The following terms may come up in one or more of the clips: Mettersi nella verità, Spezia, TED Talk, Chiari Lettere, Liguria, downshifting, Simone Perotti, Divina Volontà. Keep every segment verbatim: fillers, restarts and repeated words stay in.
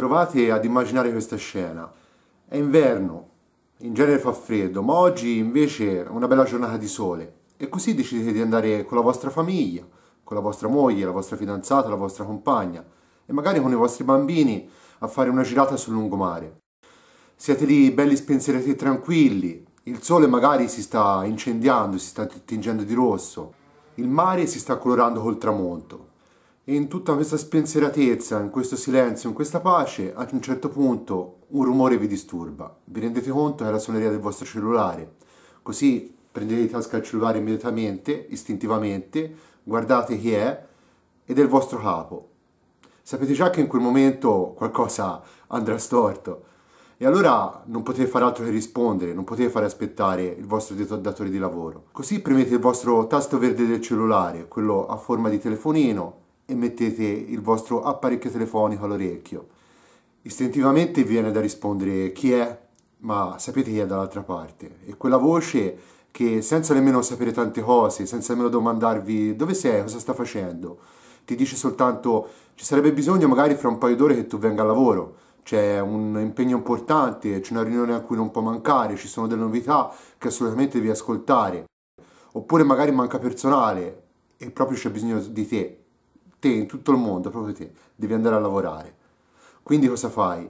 Provate ad immaginare questa scena. È inverno, in genere fa freddo, ma oggi invece è una bella giornata di sole e così decidete di andare con la vostra famiglia, con la vostra moglie, la vostra fidanzata, la vostra compagna e magari con i vostri bambini a fare una girata sul lungomare. Siete lì belli spensierati e tranquilli, il sole magari si sta incendiando, si sta tingendo di rosso, il mare si sta colorando col tramonto. E in tutta questa spensieratezza, in questo silenzio, in questa pace, ad un certo punto un rumore vi disturba. Vi rendete conto che è la suoneria del vostro cellulare. Così prendete di tasca il cellulare immediatamente, istintivamente, guardate chi è ed è il vostro capo. Sapete già che in quel momento qualcosa andrà storto. E allora non potete fare altro che rispondere, non potete fare aspettare il vostro datore di lavoro. Così premete il vostro tasto verde del cellulare, quello a forma di telefonino, e mettete il vostro apparecchio telefonico all'orecchio. Istintivamente vi viene da rispondere chi è, ma sapete chi è dall'altra parte. E quella voce che, senza nemmeno sapere tante cose, senza nemmeno domandarvi dove sei, cosa sta facendo, ti dice soltanto ci sarebbe bisogno magari fra un paio d'ore che tu venga al lavoro, c'è un impegno importante, c'è una riunione a cui non può mancare, ci sono delle novità che assolutamente devi ascoltare. Oppure magari manca personale e proprio c'è bisogno di te. Te, in tutto il mondo, proprio te, devi andare a lavorare. Quindi cosa fai?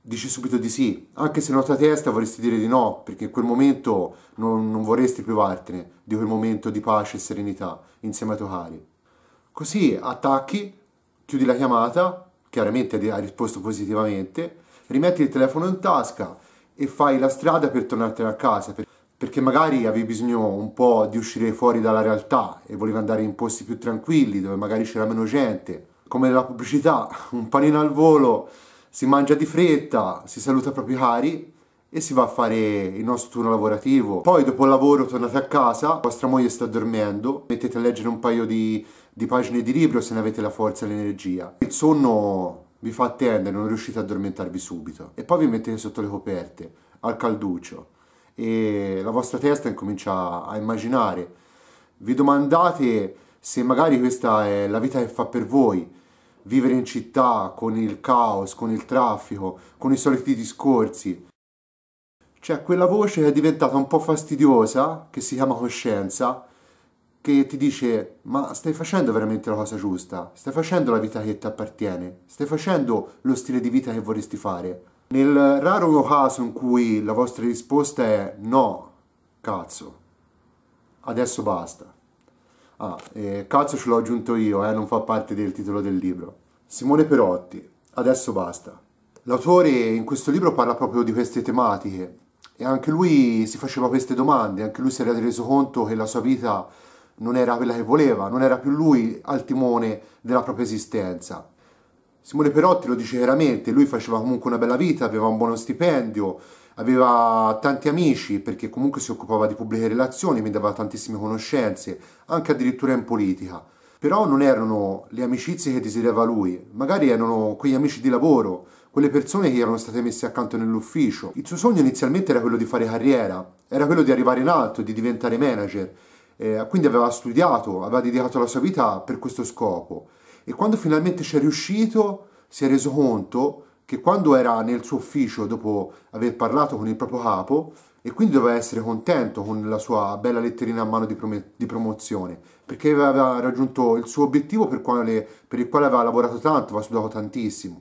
Dici subito di sì, anche se nella tua testa vorresti dire di no, perché in quel momento non, non vorresti privartene di quel momento di pace e serenità insieme ai tuoi cari. Così attacchi, chiudi la chiamata, chiaramente hai risposto positivamente, rimetti il telefono in tasca e fai la strada per tornartene a casa, per... perché magari avevi bisogno un po' di uscire fuori dalla realtà e volevi andare in posti più tranquilli, dove magari c'era meno gente. Come nella pubblicità, un panino al volo, si mangia di fretta, si saluta i propri cari e si va a fare il nostro turno lavorativo. Poi dopo il lavoro tornate a casa, vostra moglie sta dormendo, mettete a leggere un paio di, di pagine di libro se ne avete la forza e l'energia. Il sonno vi fa attendere, non riuscite ad addormentarvi subito. E poi vi mettete sotto le coperte, al calduccio. E la vostra testa incomincia a immaginare, vi domandate se magari questa è la vita che fa per voi, vivere in città con il caos, con il traffico, con i soliti discorsi. C'è quella voce che è diventata un po' fastidiosa, che si chiama coscienza, che ti dice ma stai facendo veramente la cosa giusta, stai facendo la vita che ti appartiene, stai facendo lo stile di vita che vorresti fare. Nel raro caso in cui la vostra risposta è no, cazzo, adesso basta. Ah, eh, cazzo ce l'ho aggiunto io, eh, non fa parte del titolo del libro. Simone Perotti, adesso basta. L'autore in questo libro parla proprio di queste tematiche e anche lui si faceva queste domande, anche lui si era reso conto che la sua vita non era quella che voleva, non era più lui al timone della propria esistenza. Simone Perotti lo dice chiaramente, lui faceva comunque una bella vita, aveva un buono stipendio, aveva tanti amici perché comunque si occupava di pubbliche relazioni, quindi aveva tantissime conoscenze, anche addirittura in politica. Però non erano le amicizie che desiderava lui, magari erano quegli amici di lavoro, quelle persone che erano state messe accanto nell'ufficio. Il suo sogno inizialmente era quello di fare carriera, era quello di arrivare in alto, di diventare manager, eh, quindi aveva studiato, aveva dedicato la sua vita per questo scopo. E quando finalmente ci è riuscito si è reso conto che quando era nel suo ufficio dopo aver parlato con il proprio capo e quindi doveva essere contento con la sua bella letterina a mano di, di promozione perché aveva raggiunto il suo obiettivo per, quale, per il quale aveva lavorato tanto, aveva studiato tantissimo.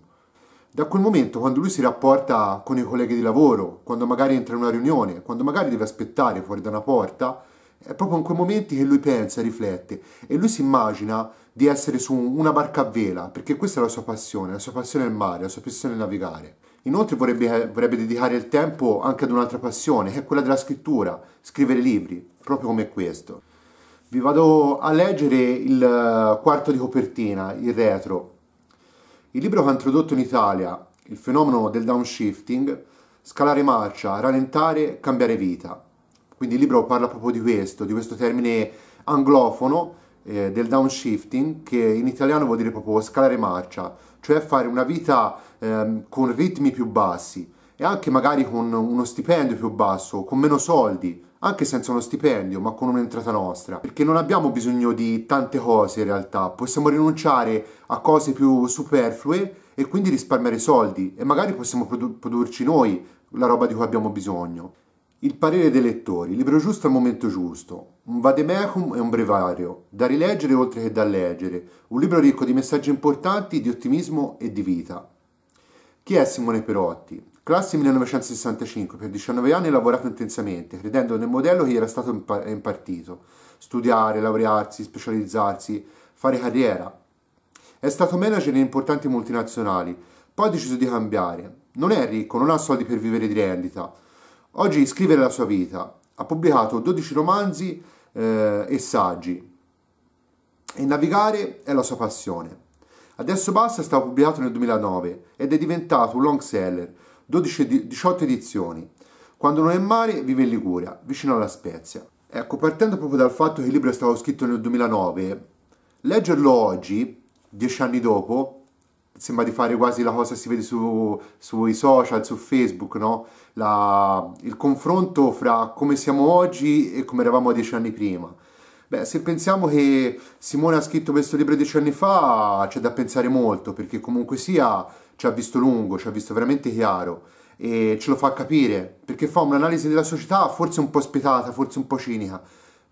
Da quel momento quando lui si rapporta con i colleghi di lavoro, quando magari entra in una riunione, quando magari deve aspettare fuori da una porta, è proprio in quei momenti che lui pensa, riflette e lui si immagina di essere su una barca a vela, perché questa è la sua passione, la sua passione è il mare, la sua passione è navigare. Inoltre vorrebbe, vorrebbe dedicare il tempo anche ad un'altra passione, che è quella della scrittura, scrivere libri, proprio come questo. Vi vado a leggere il quarto di copertina, il retro. Il libro che ha introdotto in Italia il fenomeno del downshifting, scalare marcia, rallentare, cambiare vita. Quindi il libro parla proprio di questo, di questo termine anglofono eh, del downshifting che in italiano vuol dire proprio scalare marcia, cioè fare una vita eh, con ritmi più bassi. e anche magari con uno stipendio più basso, con meno soldi, anche senza uno stipendio, ma con un'entrata nostra, perché non abbiamo bisogno di tante cose in realtà, possiamo rinunciare a cose più superflue e quindi risparmiare soldi e magari possiamo produ- produrci noi la roba di cui abbiamo bisogno. Il parere dei lettori, libro giusto al momento giusto, un vademecum e un brevario, da rileggere oltre che da leggere, un libro ricco di messaggi importanti, di ottimismo e di vita. Chi è Simone Perotti? Classe millenovecentosessantacinque, per diciannove anni ha lavorato intensamente, credendo nel modello che gli era stato impartito, studiare, laurearsi, specializzarsi, fare carriera. È stato manager in importanti multinazionali, poi ha deciso di cambiare. Non è ricco, non ha soldi per vivere di rendita. Oggi scrive la sua vita, ha pubblicato dodici romanzi eh, e saggi e navigare è la sua passione. Adesso basta è stato pubblicato nel duemilanove ed è diventato un long seller, dodici diciotto edizioni. Quando non è male vive in Liguria, vicino alla Spezia. Ecco, partendo proprio dal fatto che il libro è stato scritto nel duemilanove, leggerlo oggi, dieci anni dopo, sembra di fare quasi la cosa che si vede su, sui social, su Facebook, no? La, il confronto fra come siamo oggi e come eravamo dieci anni prima. Beh, se pensiamo che Simone ha scritto questo libro dieci anni fa, c'è da pensare molto, perché comunque sia ci ha visto lungo, ci ha visto veramente chiaro e ce lo fa capire, perché fa un'analisi della società forse un po' spietata, forse un po' cinica,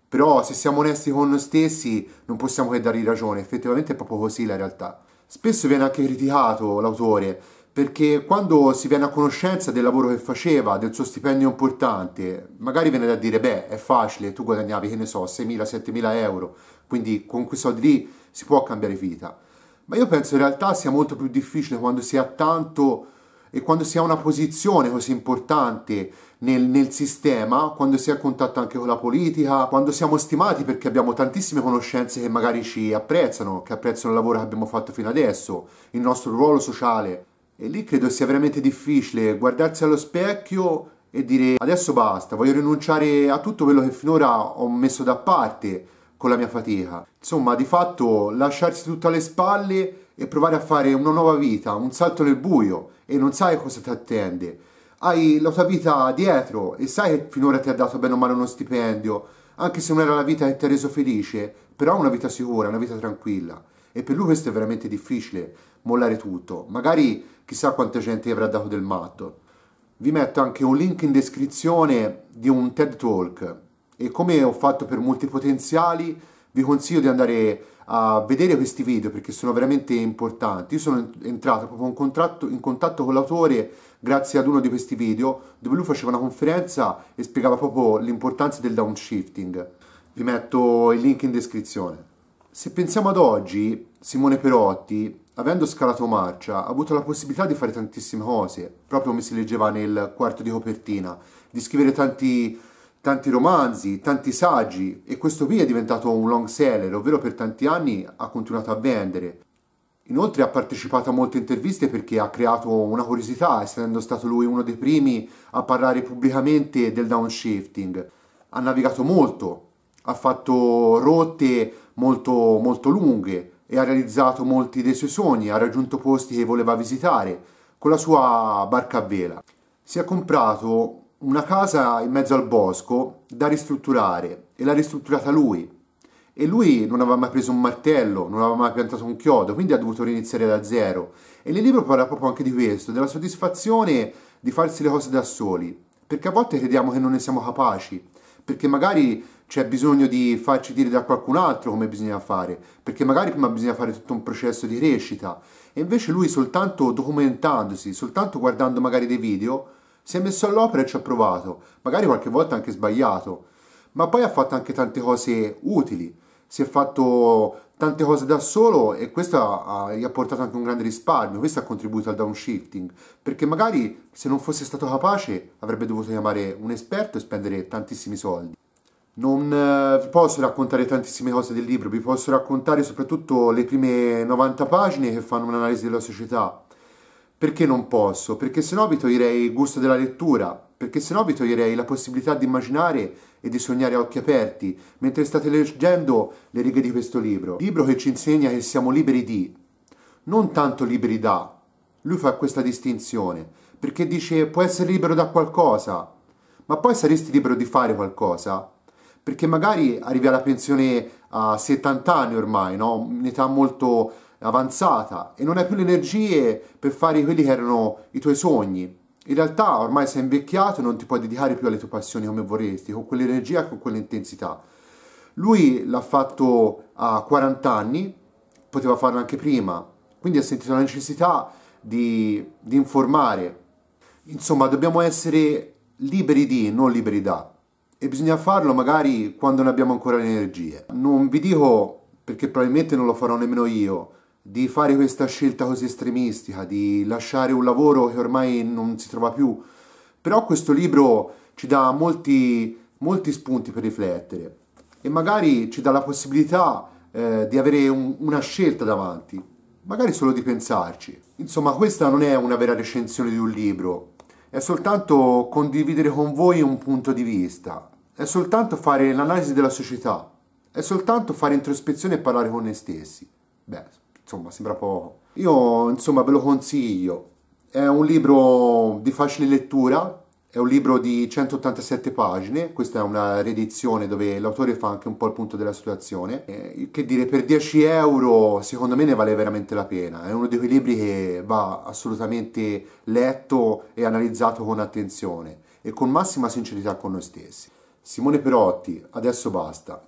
però se siamo onesti con noi stessi non possiamo che dargli ragione, effettivamente è proprio così la realtà. Spesso viene anche criticato l'autore, perché quando si viene a conoscenza del lavoro che faceva, del suo stipendio importante, magari viene da dire, beh, è facile, tu guadagnavi, che ne so, seimila settemila euro, quindi con quei soldi lì si può cambiare vita. Ma io penso in realtà sia molto più difficile quando si ha tanto e quando si ha una posizione così importante nel, nel sistema, quando si è a contatto anche con la politica, quando siamo stimati perché abbiamo tantissime conoscenze che magari ci apprezzano, che apprezzano il lavoro che abbiamo fatto fino adesso, il nostro ruolo sociale. E lì credo sia veramente difficile guardarsi allo specchio e dire adesso basta, voglio rinunciare a tutto quello che finora ho messo da parte con la mia fatica. Insomma, di fatto lasciarsi tutto alle spalle e provare a fare una nuova vita, un salto nel buio, e non sai cosa ti attende. Hai la tua vita dietro e sai che finora ti ha dato bene o male uno stipendio, anche se non era la vita che ti ha reso felice, però una vita sicura, una vita tranquilla. E per lui questo è veramente difficile, mollare tutto. Magari chissà quanta gente gli avrà dato del matto. Vi metto anche un link in descrizione di un TED Talk, e come ho fatto per molti potenziali, vi consiglio di andare a vedere questi video perché sono veramente importanti. Io sono entrato proprio in contatto, in contatto con l'autore grazie ad uno di questi video dove lui faceva una conferenza e spiegava proprio l'importanza del downshifting. Vi metto il link in descrizione. Se pensiamo ad oggi, Simone Perotti, avendo scalato marcia, ha avuto la possibilità di fare tantissime cose, proprio come si leggeva nel quarto di copertina, di scrivere tanti... tanti romanzi, tanti saggi, e questo qui è diventato un long seller, ovvero per tanti anni ha continuato a vendere. Inoltre ha partecipato a molte interviste perché ha creato una curiosità, essendo stato lui uno dei primi a parlare pubblicamente del downshifting. Ha navigato molto, ha fatto rotte molto, molto lunghe e ha realizzato molti dei suoi sogni, ha raggiunto posti che voleva visitare con la sua barca a vela. Si è comprato una casa in mezzo al bosco da ristrutturare e l'ha ristrutturata lui, e lui non aveva mai preso un martello, non aveva mai piantato un chiodo, quindi ha dovuto riniziare da zero. E nel libro parla proprio anche di questo, della soddisfazione di farsi le cose da soli, perché a volte crediamo che non ne siamo capaci, perché magari c'è bisogno di farci dire da qualcun altro come bisogna fare, perché magari prima bisogna fare tutto un processo di crescita. E invece lui, soltanto documentandosi, soltanto guardando magari dei video, si è messo all'opera e ci ha provato, magari qualche volta anche sbagliato, ma poi ha fatto anche tante cose utili, si è fatto tante cose da solo e questo ha, ha, gli ha portato anche un grande risparmio. Questo ha contribuito al downshifting, perché magari se non fosse stato capace avrebbe dovuto chiamare un esperto e spendere tantissimi soldi. Non eh, vi posso raccontare tantissime cose del libro, vi posso raccontare soprattutto le prime novanta pagine che fanno un'analisi della società. Perché non posso? Perché sennò vi toglierei il gusto della lettura, perché sennò vi toglierei la possibilità di immaginare e di sognare a occhi aperti mentre state leggendo le righe di questo libro. Libro che ci insegna che siamo liberi di, non tanto liberi da. Lui fa questa distinzione, perché dice puoi essere libero da qualcosa, ma poi saresti libero di fare qualcosa, perché magari arrivi alla pensione a settanta anni ormai, no? Un'età molto avanzata, e non hai più le energie per fare quelli che erano i tuoi sogni. In realtà ormai sei invecchiato e non ti puoi dedicare più alle tue passioni come vorresti, con quell'energia, con quell'intensità. Lui l'ha fatto a quaranta anni, poteva farlo anche prima, quindi ha sentito la necessità di, di informare. Insomma, dobbiamo essere liberi di, non liberi da. E bisogna farlo magari quando non abbiamo ancora le energie. Non vi dico, perché probabilmente non lo farò nemmeno io, di fare questa scelta così estremistica, di lasciare un lavoro che ormai non si trova più. Però questo libro ci dà molti, molti spunti per riflettere e magari ci dà la possibilità eh, di avere un, una scelta davanti, magari solo di pensarci. Insomma, questa non è una vera recensione di un libro, è soltanto condividere con voi un punto di vista, è soltanto fare l'analisi della società, è soltanto fare introspezione e parlare con noi stessi. Beh, insomma, sembra poco. Io, insomma, ve lo consiglio. È un libro di facile lettura, è un libro di centottantasette pagine, questa è una riedizione dove l'autore fa anche un po' il punto della situazione. Eh, che dire, per dieci euro secondo me ne vale veramente la pena. È uno di quei libri che va assolutamente letto e analizzato con attenzione e con massima sincerità con noi stessi. Simone Perotti, Adesso basta.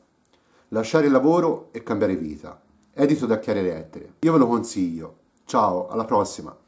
Lasciare il lavoro e cambiare vita. Edito da Chiari Lettere. Io ve lo consiglio. Ciao, alla prossima!